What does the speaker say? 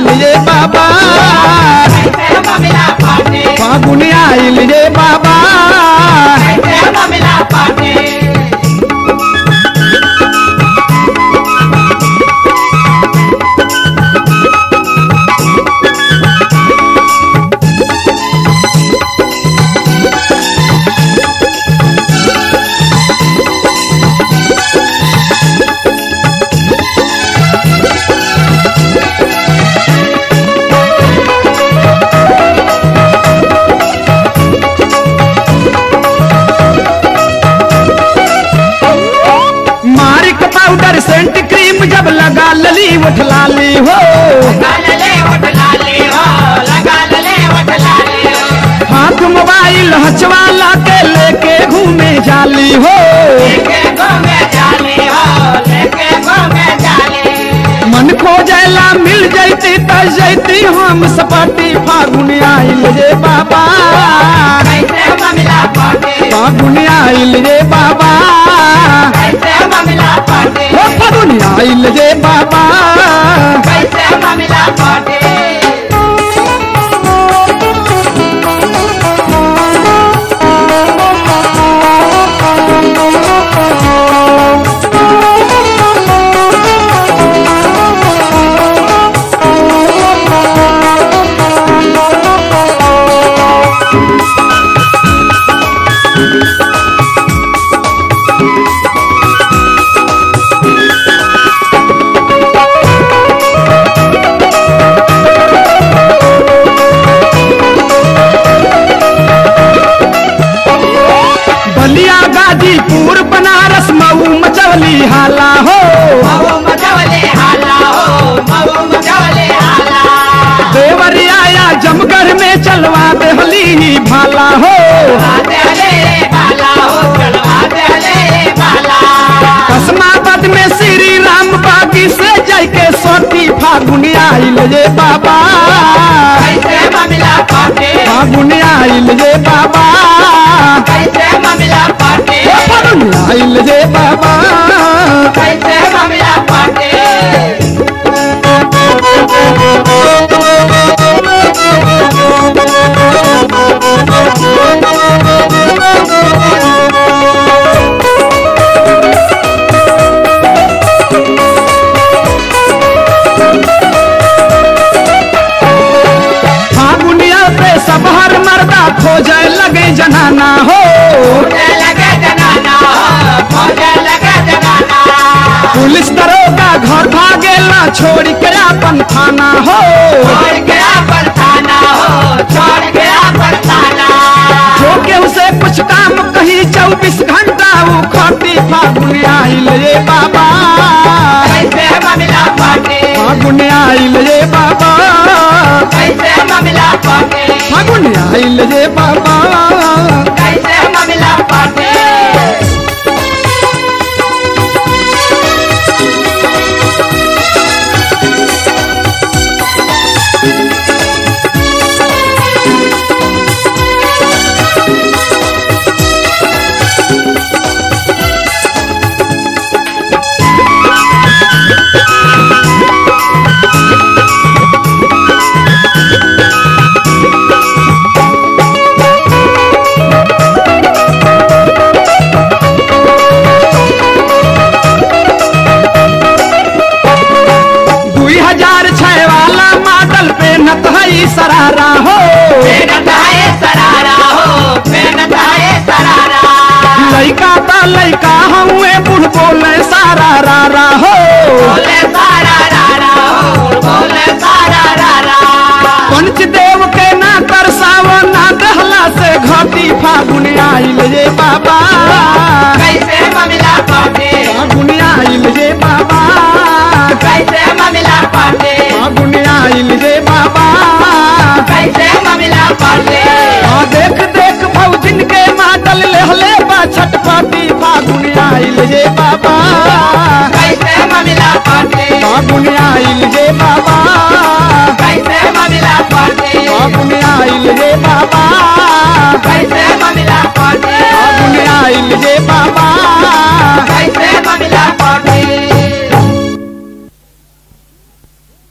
लिए बाबा, फागुन आई लिए बाबा। Scent cream जब लगा लली उठ लाली हो, हाथ मोबाइल हचवाला के लेके घूमे जाली हो, मन खो जाला मिल जाती तब जाती हम सपाटी। फागुन आइल रे बाबा, फागुन आइल रे बाबा, फागुन आइल रे बाबा। कैसे मामला बाटे, हाला हो देवरिया आया जमघर में चलवा देहली भाला हो, अस्मापद में श्री राम बागी से जय के सोती। फागुन आइल रे बाबा, फागुन आइल रे बाबा, फागुन आइल रे बाबा। जनाना हो पुलिस दरोगा घर भागेला छोड़ के अपन थाना हो, जो के उसे कुछ काम कही 24 घंटा वो खाती। फागुन आइल रे बाबा, फागुन आइल रे बाबा, फागुन आइल रे बाबा। सरारा हो लइका ता लइका हुए बुढ़ बोले सारा रारा हो, पंच देव के ना तरसाव ना दहला से घाटी। फागुन आइल रे बाबा, कैसे मामला बाटे,